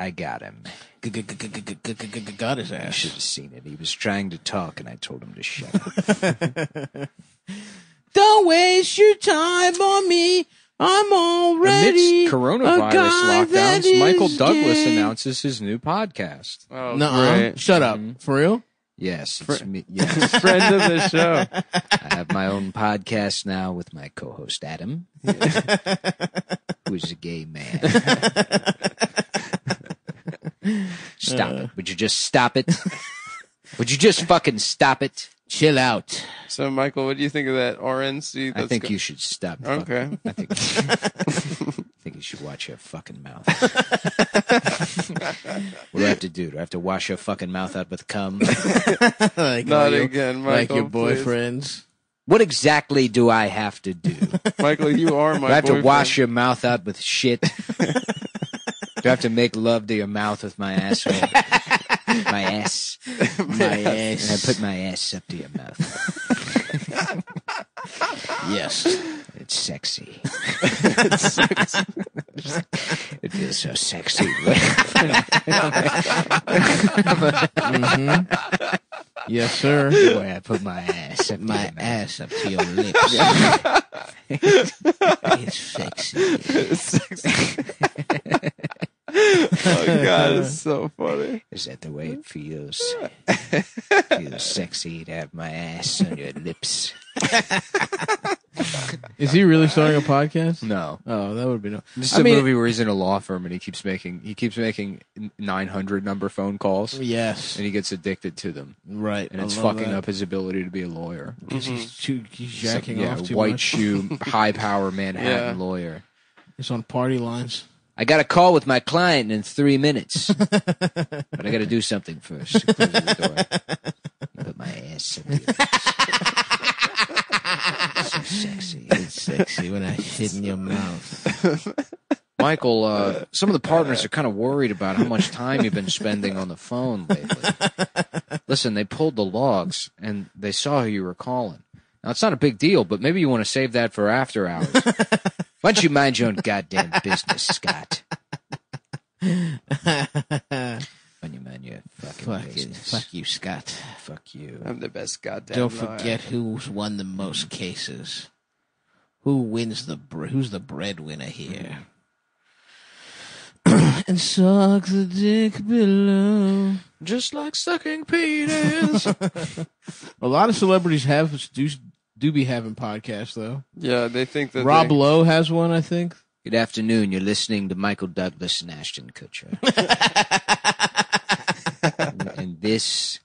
I got him. Got his ass. You should have seen it. He was trying to talk, and I told him to shut up. Don't waste your time on me. I'm already amidst coronavirus lockdowns, Michael Douglas announces his new podcast. Oh, no, shut up. For real? Yes, it's me. Yes. Friend of the show. I have my own podcast now with my co-host Adam, who's a gay man. Stop it. Would you just stop it? Would you just fucking stop it? Chill out. So, Michael, what do you think of that RNC? I think you should stop. Okay. I think you should watch your fucking mouth. What do I have to do? Do I have to wash your fucking mouth out with cum? Like not again, Michael. Like your boyfriends. Please. What exactly do I have to do? Michael, you are my boyfriend. Do I have to wash your mouth out with shit? Do I have to make love to your mouth with my asshole? My ass. My ass. And I put my ass up to your mouth. Yes. It's sexy. It's sexy. It feels so sexy. Mm-hmm. Yes, sir. Boy, I put my ass up to your lips. It's sexy. It's sexy. Oh, God, it's so funny. Is that the way it feels? It feels sexy to have my ass on your lips. Is he really starting a podcast? No. Oh, that would be no. Just a movie where he's in a law firm and he keeps making 900 number phone calls. Yes. And he gets addicted to them. Right. And it's fucking up his ability to be a lawyer. Mm-hmm. He's jacking off too white much. Shoe, high power Manhattan lawyer. He's on party lines. I got a call with my client in 3 minutes, but I got to do something first. Close the door. Put my ass in the ass. So sexy. It's sexy when I hit in your mouth. Michael, some of the partners are kind of worried about how much time you've been spending on the phone lately. Listen, they pulled the logs, and they saw who you were calling. Now, it's not a big deal, but maybe you want to save that for after hours. Why don't you mind your own goddamn business, Scott? Why don't you mind your fucking business? Fuck you, Scott. Fuck you. I'm the best goddamn lawyer. Don't forget who's won the most cases. Who's the breadwinner here? And suck the dick below. Just like sucking penis. A lot of celebrities do be having podcasts, though. Yeah, they think that Rob Lowe has one, I think. Good afternoon. You're listening to Michael Douglas and Ashton Kutcher. And this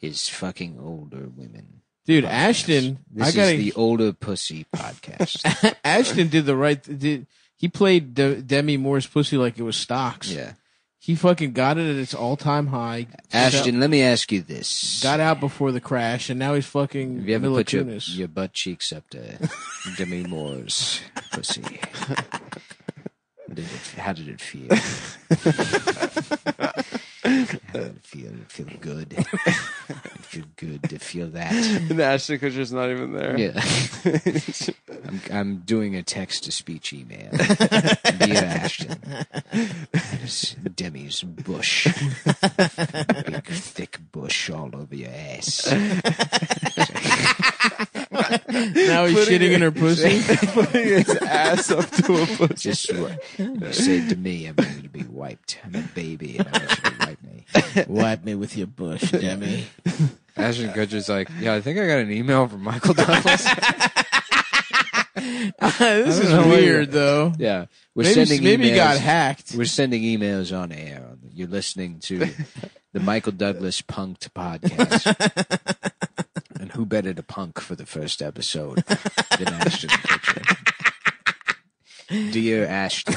is fucking older women. Dude, podcast. Ashton. This is the older pussy podcast. Ashton did the right thing. He played Demi Moore's pussy like it was stocks. Yeah. He fucking got it at its all-time high. Ashton, let me ask you this. Got out before the crash, and now he's fucking Have you ever put your butt cheeks up to Demi Moore's pussy? How did it feel? How did it feel? Did it feel good? Did it feel good to feel that? And Ashton Kutcher's not even there. Yeah. I'm doing a text-to-speech email. Dear Ashton. Demi's bush. Big, thick bush all over your ass. Now he's shitting in her pussy. Putting his ass up to a pussy. Just what you said to me, I wanted to be wiped. I'm a baby and I want you to wipe me. Wipe me with your bush, Demi. Ashton Kutcher's like, yeah, I think I got an email from Michael Douglas. This is weird, though. Yeah. Maybe he got hacked. We're sending emails on air. You're listening to the Michael Douglas Punked podcast. And who better to punk for the first episode than Ashton Kutcher? Dear Ashton,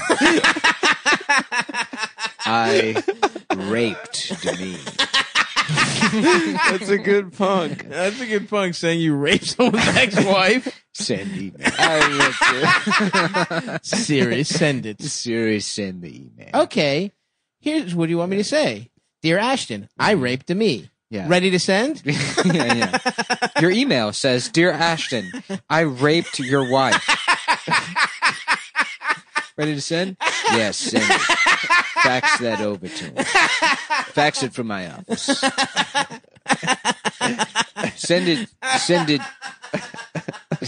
I raped Demi. That's a good punk. That's a good punk, saying you raped someone's ex-wife. Send email. I raped it. Siri, send it. Siri, send the email. Okay. Here's what do you want me to say? Dear Ashton, I raped Demi. Yeah. Ready to send? Yeah. Your email says, Dear Ashton, I raped your wife. Ready to send? Yes, send it. fax that over to him. Fax it from my office. Send it.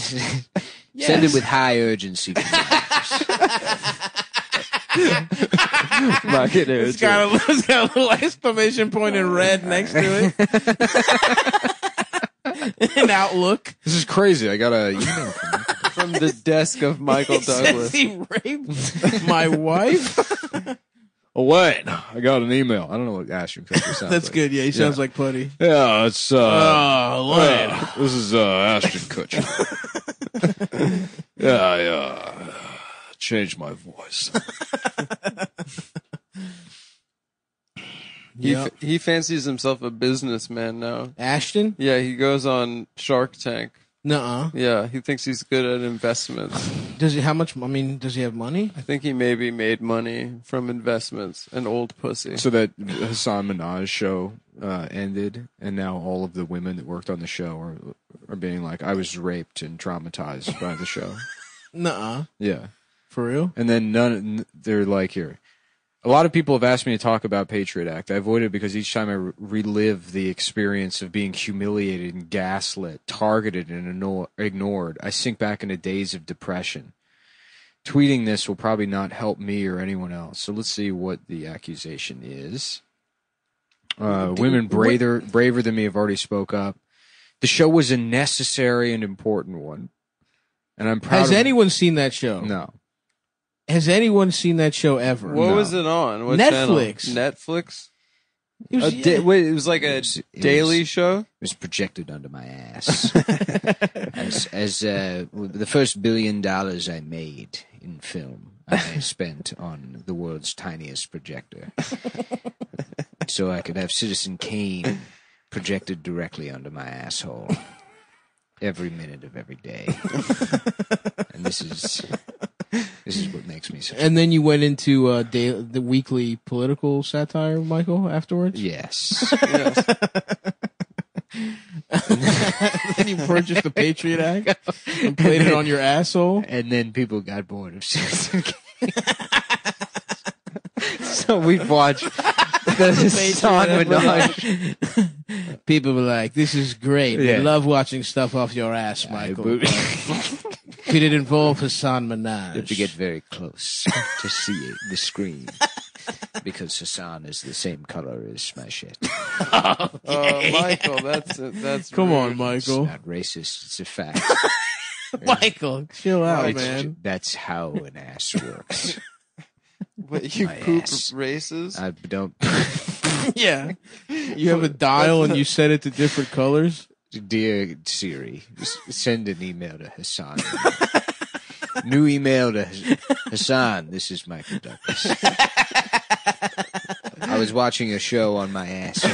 Yes. Send it with high urgency. It's got a little exclamation point in red next to it. An Outlook. This is crazy. I got an email from the desk of Michael Douglas. Says he raped my wife? Oh, wait. I got an email. I don't know what Ashton Kutcher sounds That's like. Good. Yeah, he sounds like Putty. Yeah, it's... this is Ashton Kutcher. Change my voice. He fancies himself a businessman now. Ashton? Yeah, he goes on Shark Tank. Nuh-uh. Yeah, he thinks he's good at investments. Does he have money? I think he maybe made money from investments and old pussy. So that Hasan Minhaj show ended, and now all of the women that worked on the show are being like, I was raped and traumatized by the show. Nuh-uh. Yeah. For real? And then they're like, here. A lot of people have asked me to talk about Patriot Act. I avoid it because each time I relive the experience of being humiliated and gaslit, targeted and ignored, I sink back into days of depression. Tweeting this will probably not help me or anyone else. So let's see what the accusation is. Women braver than me have already spoke up. The show was a necessary and important one. And I'm proud. Has anyone seen that show? No. Has anyone seen that show ever? What was it on? What Netflix. Channel? Netflix? It was like a daily show? It was projected onto my ass. as the first $1 billion I made in film, I spent on the world's tiniest projector. So I could have Citizen Kane projected directly onto my asshole every minute of every day. And this is what makes me sad. And then you went into the weekly political satire, Michael, afterwards? Yes. Then you purchased the Patriot Act and played it on your asshole. And then people got bored of Citizen Kane. So we watched the Hasan Minhaj. People were like, this is great. Yeah. We love watching stuff off your ass, Michael. If it involved Hasan Minhaj. You have to get very close to see the screen. Because Hasan is the same color as my shit. Oh, Michael, that's Come rude. On, Michael. It's not racist, it's a fact. Michael, chill out, man. That's how an ass works. What, you my poop ass. Races? I don't. Yeah. You have a dial and you set it to different colors? Dear Siri, send an email to Hasan. New email to Hasan. This is Michael Douglas. I was watching a show on my asshole.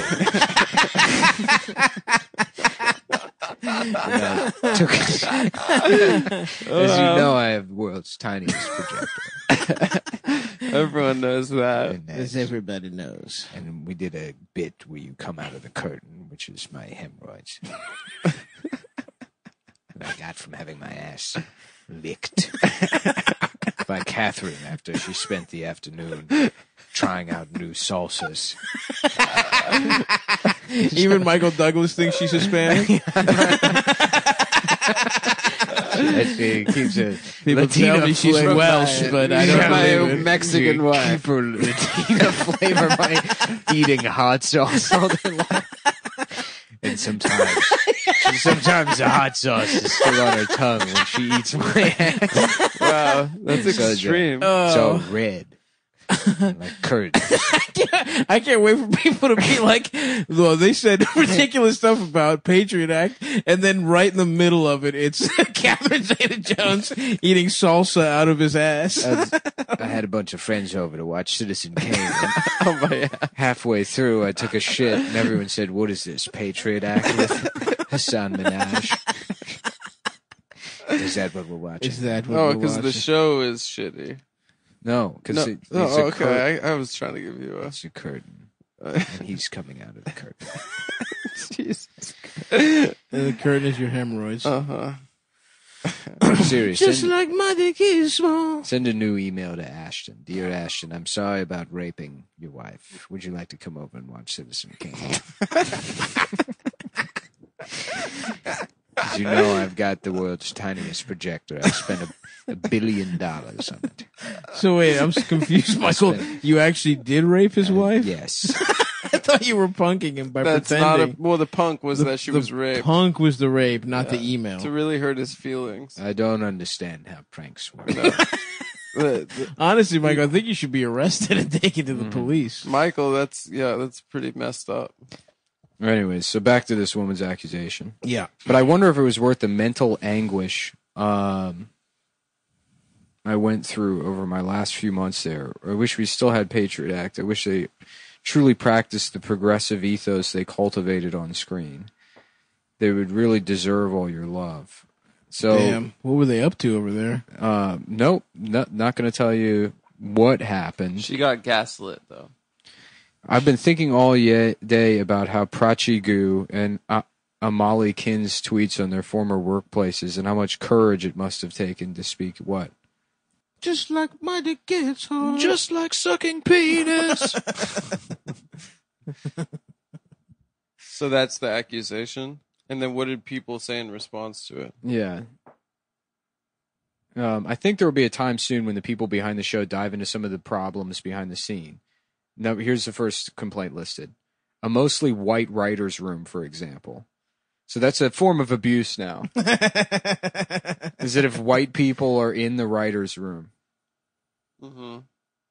As you know, I have the world's tiniest projector. Everyone knows that. As everybody knows. And we did a bit where you come out of the curtain, which is my hemorrhoids. That I got from having my ass licked by Catherine after she spent the afternoon trying out new salsas. Even Michael Douglas thinks she's Hispanic. She keeps a People Latina tell me she's Welsh, but I don't know. My Mexican wife. Keep her Latina flavor by eating hot sauce all day long. And sometimes the hot sauce is still on her tongue when she eats my ass. Wow, that's extreme. So red. Like curd. I can't wait for people to be like, well, they said ridiculous stuff about Patriot Act, and then right in the middle of it, it's Catherine Zeta-Jones eating salsa out of his ass. I had a bunch of friends over to watch Citizen Kane. Halfway through, I took a shit, and everyone said, what is this, Patriot Act with Hasan Minhaj? Is that what we're watching? No, because the show is shitty. No, because it's a curtain. Okay, I was trying to give you a... It's a curtain, and he's coming out of the curtain. Jesus. And the curtain is your hemorrhoids. Uh-huh. I'm serious. Just like my dick is small. Send a new email to Ashton. Dear Ashton, I'm sorry about raping your wife. Would you like to come over and watch Citizen Kane? As you know, I've got the world's tiniest projector. I spent $1 billion on it. So wait, I'm confused, Michael. You actually did rape his wife? Yes. I thought you were punking him by pretending. Not a, well, the punk was that she was raped. Punk was the rape, not the email. To really hurt his feelings. I don't understand how pranks work. No. Honestly, Michael, I think you should be arrested and taken to the police. Michael, that's pretty messed up. Anyways, so back to this woman's accusation. Yeah. But I wonder if it was worth the mental anguish I went through over my last few months there. I wish we still had Patriot Act. I wish they truly practiced the progressive ethos they cultivated on screen. They would really deserve all your love. So, damn, what were they up to over there? Not going to tell you what happened. She got gaslit, though. I've been thinking all day about how Prachi Gu and Amali Kinn's tweets on their former workplaces and how much courage it must have taken to speak what? Just like my dick gets hard. Just like sucking penis. So that's the accusation? And then what did people say in response to it? Yeah. I think there will be a time soon when the people behind the show dive into some of the problems behind the scene. Now, here's the first complaint listed. A mostly white writer's room, for example. So that's a form of abuse now. Is it if white people are in the writer's room? Mm-hmm.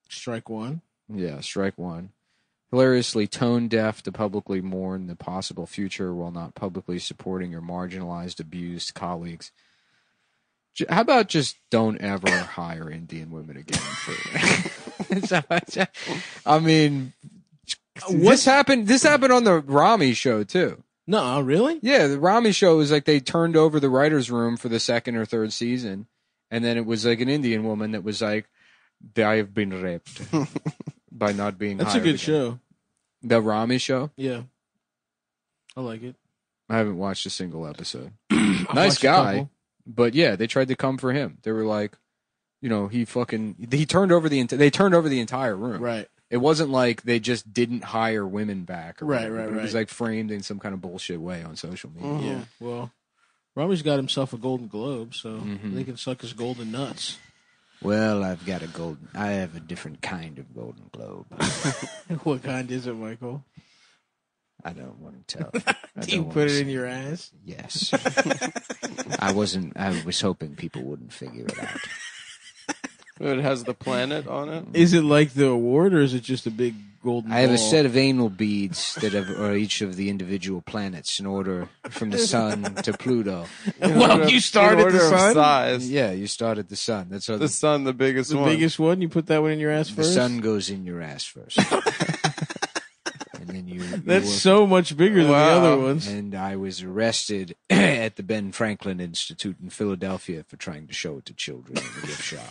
Strike one? Yeah, strike one. Hilariously tone deaf to publicly mourn the possible future while not publicly supporting your marginalized, abused colleagues. How about just don't ever hire Indian women again? I mean, this happened on the Rami show, too. No, really? Yeah, the Rami show was like they turned over the writer's room for the second or third season. And then it was like an Indian woman that was like, I have been raped by not being hired. That's a good show. The Rami show? Yeah. I like it. I haven't watched a single episode. Nice guy. But yeah, they tried to come for him. They were like, you know, they turned over the entire room. Right. It wasn't like they just didn't hire women back. Right. It was like framed in some kind of bullshit way on social media. Uh-huh. Yeah. Well, Rami's got himself a Golden Globe, so they can suck his golden nuts. Well, I have a different kind of Golden Globe. What kind is it, Michael? I don't want to tell. Do you put it in your ass? Yes. I was hoping people wouldn't figure it out. It has the planet on it. Is it like the award, or is it just a big golden ball? I have a set of anal beads that are each of the individual planets in order from the sun to Pluto. Well, you start at the sun? Size. Yeah, you start at the sun. That's the sun, the biggest one. The biggest one? You put that one in your ass first? The sun goes in your ass first. And then you that's so much bigger than the other ones. And I was arrested at the Ben Franklin Institute in Philadelphia for trying to show it to children in the gift shop.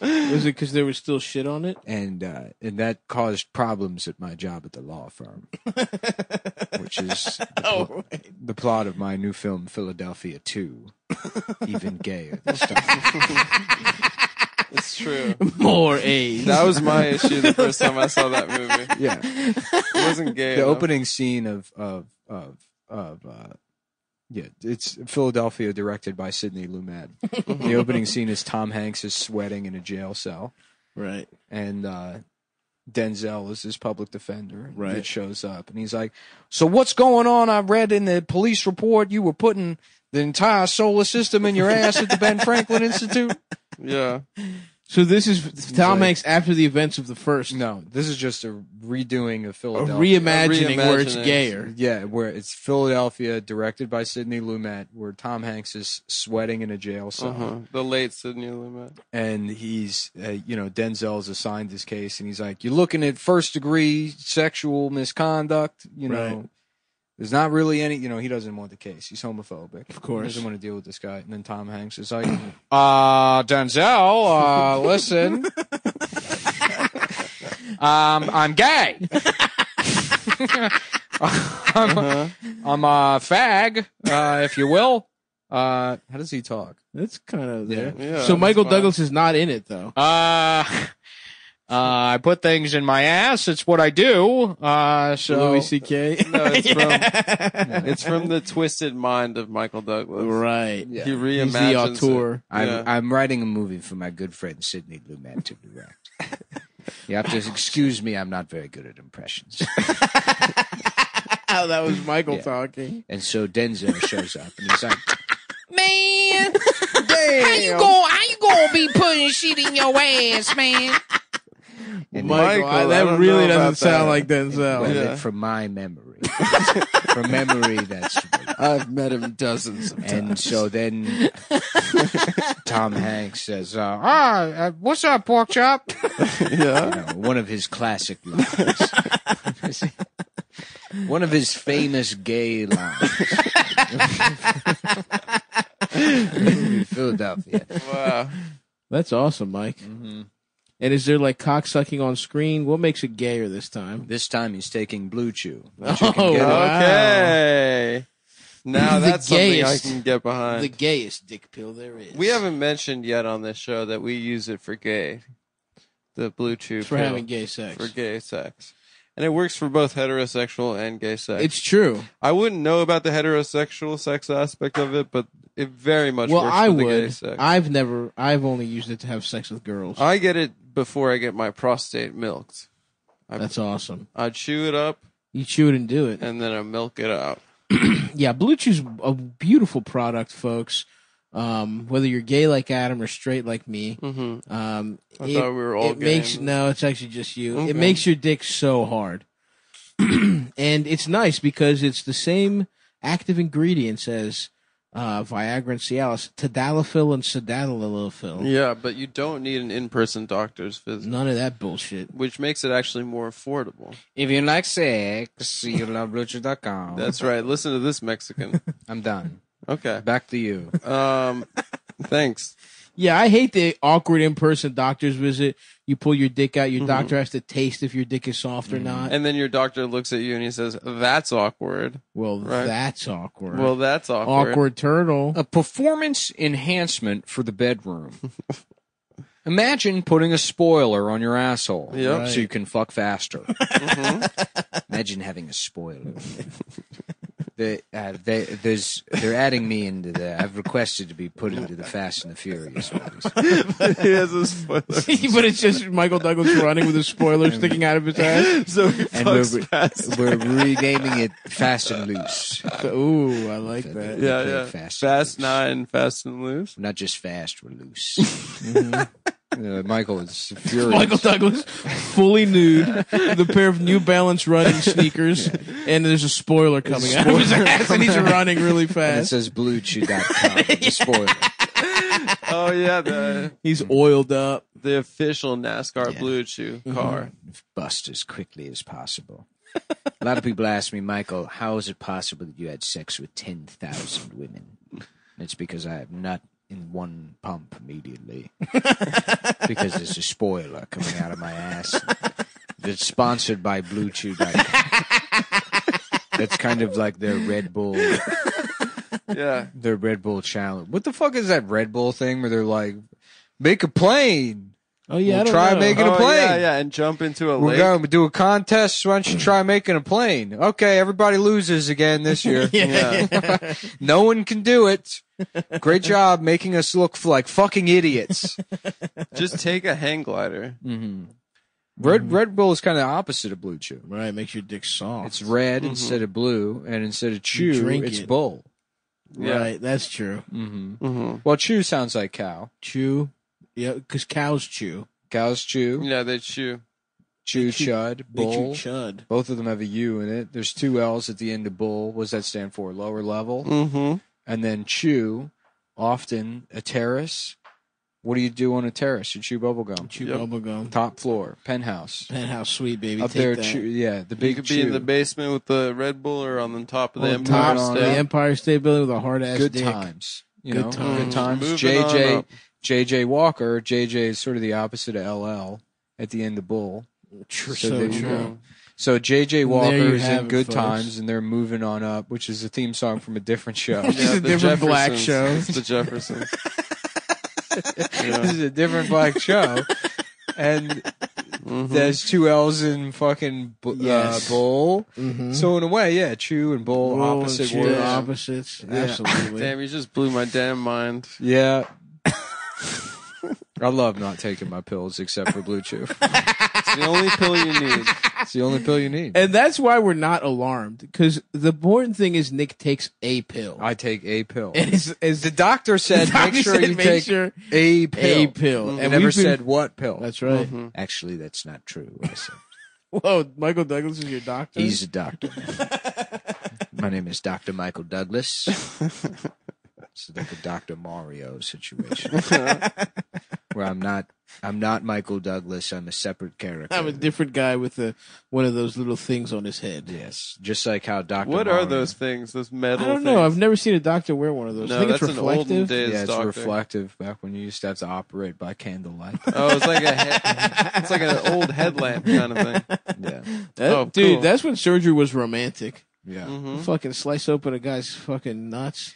Was it because there was still shit on it? And that caused problems at my job at the law firm, which is the plot of my new film, Philadelphia 2. Even gayer this time. It's true. More AIDS. That was my issue the first time I saw that movie. Yeah. It wasn't gay. The opening scene it's Philadelphia, directed by Sidney Lumet. The opening scene is Tom Hanks is sweating in a jail cell. Right. And Denzel is his public defender that shows up. And he's like, so what's going on? I read in the police report you were putting the entire solar system in your ass at the Ben Franklin Institute. Yeah. So this is Tom Hanks after the events of the first. No, this is just a redoing of Philadelphia. A reimagining where it's gayer. Yeah, where it's Philadelphia, directed by Sidney Lumet, where Tom Hanks is sweating in a jail cell. The late Sidney Lumet. And he's, Denzel's assigned this case, and he's like, you're looking at first-degree sexual misconduct, you know. There's not really any, he doesn't want the case. He's homophobic. Of course. He doesn't want to deal with this guy. And then Tom Hanks is like, Denzel, listen. I'm gay. I'm a fag. if you will. How does he talk? It's kind of there. Yeah, so Michael Douglas is not in it, though. I put things in my ass. It's what I do. So Louis C.K. No, it's from it's from the twisted mind of Michael Douglas. Right. Yeah. He reimagines. He's the auteur. I'm writing a movie for my good friend Sidney Lumet to direct. You have to excuse me. I'm not very good at impressions. Oh, that was Michael talking. And so Denzel shows up and he's like, "Man, damn. How you gonna be putting shit in your ass, man?" And Michael, that really doesn't sound like Denzel. Well, from my memory. From memory, that's true. I've met him dozens of times. And so then Tom Hanks says, what's up, pork chop? Yeah. You know, one of his classic lines. One of his famous gay lines. Philadelphia. Wow. That's awesome, Mike. Mm-hmm. And is there like cock sucking on screen? What makes it gayer this time? This time he's taking Blue Chew. Okay. Now that's something I can get behind. The gayest dick pill there is. We haven't mentioned yet on this show that we use it for gay. The Blue Chew pill. For having gay sex. For gay sex. And it works for both heterosexual and gay sex. It's true. I wouldn't know about the heterosexual sex aspect of it, but it very much works for the gay sex. I've only used it to have sex with girls. I get it before I get my prostate milked. That's awesome. I chew it up. You chew it and do it. And then I milk it out. Yeah, Blue Chew's a beautiful product, folks. Whether you're gay like Adam or straight like me, I thought we were all gay. No, it's actually just you. Okay. It makes your dick so hard. And it's nice because it's the same active ingredients as Viagra and Cialis, Tadalafil and Sildenafil. Yeah, but you don't need an in-person doctor's visit. None of that bullshit. Which makes it actually more affordable. If you like sex, you love BlueChew.com. That's right. Listen to this Mexican. I'm done. Okay. Back to you. Thanks. Yeah, I hate the awkward in-person doctor's visit. You pull your dick out. Your doctor has to taste if your dick is soft or not. And then your doctor looks at you and he says, that's awkward. Well, that's awkward. Well, that's awkward. Awkward turtle. A performance enhancement for the bedroom. Imagine putting a spoiler on your asshole so you can fuck faster. Imagine having a spoiler. They're adding me into the. I've requested to be put into the Fast and the Furious movies. He has a spoiler, but it's just Michael Douglas running with a spoiler sticking out of his ass. So he fucks fast. We're renaming it Fast and Loose. Ooh, I like that. Yeah. Fast 9, Fast and Loose. Not just fast, we're loose. Michael is furious. Michael Douglas, fully nude, with a pair of New Balance running sneakers, and there's a spoiler coming out of his ass, and he's running really fast. And it says BlueChew.com, the spoiler. Oh, yeah. He's oiled up. The official NASCAR Blue Chew car. Bust as quickly as possible. A lot of people ask me, Michael, how is it possible that you had sex with 10,000 women? And it's because I have not... in one pump immediately because there's a spoiler coming out of my ass that's sponsored by Blue Chew. That's kind of like their Red Bull. Yeah. Their Red Bull challenge. What the fuck is that Red Bull thing where they're like, make a plane. Oh, yeah. We'll try making a plane. Yeah, and jump into a lake. We're going to do a contest. Why don't you try making a plane? Okay, everybody loses again this year. Yeah. No one can do it. Great job making us look like fucking idiots. Just take a hang glider. Red Bull is kind of opposite of Blue Chew. Right, it makes your dick soft. It's red instead of blue, and instead of chew, it's bull. Yeah. Right, that's true. Well, chew sounds like cow. Chew. Yeah, because cows chew. Cows chew. Yeah, they chew. Chud, bull. They chew chud. Both of them have a U in it. There's two L's at the end of bull. What does that stand for? Lower level. And then chew, often a terrace. What do you do on a terrace? You chew bubblegum. Chew bubblegum. Top floor, penthouse. Penthouse suite, baby. Up there, chew, the big chew. You could be in the basement with the Red Bull or on the top of the Empire State. The Empire State Building with a hard-ass dick. Good times. Good times. JJ Walker. JJ is sort of the opposite of LL at the end of bull. True. So true. So J.J. Walker's in Good Times, and they're moving on up, which is a theme song from a different show. It's a different Jeffersons. Black show. It's the Jeffersons. Yeah. This is a different black show. And there's two L's in fucking bowl. Mm-hmm. So in a way, yeah, chew and bowl, opposite words. Opposites. Yeah. Absolutely. Damn, you just blew my damn mind. Yeah. I love not taking my pills except for Blue Chew. It's the only pill you need. It's the only pill you need. And that's why we're not alarmed, because the important thing is Nick takes a pill. I take a pill. As the doctor said, make sure you take a pill. A pill. Mm-hmm. And never said what pill. That's right. Mm-hmm. Actually, that's not true. I said. Whoa, Michael Douglas is your doctor? He's a doctor. My name is Dr. Michael Douglas. It's like a Dr. Mario situation. Where I'm not Michael Douglas. I'm a separate character. I'm a different guy with one of those little things on his head. Yes, just like how Dr. What Mario, are those things? Those metal things? I don't know. I've never seen a doctor wear one of those. No, I think that's it's reflective. An olden days yeah, it's doctor. Reflective. Back when you used to have to operate by candlelight. Oh, it's like it's like an old headlamp kind of thing. Yeah. Dude, cool. That's when surgery was romantic. Yeah. Mm-hmm. Fucking slice open a guy's fucking nuts.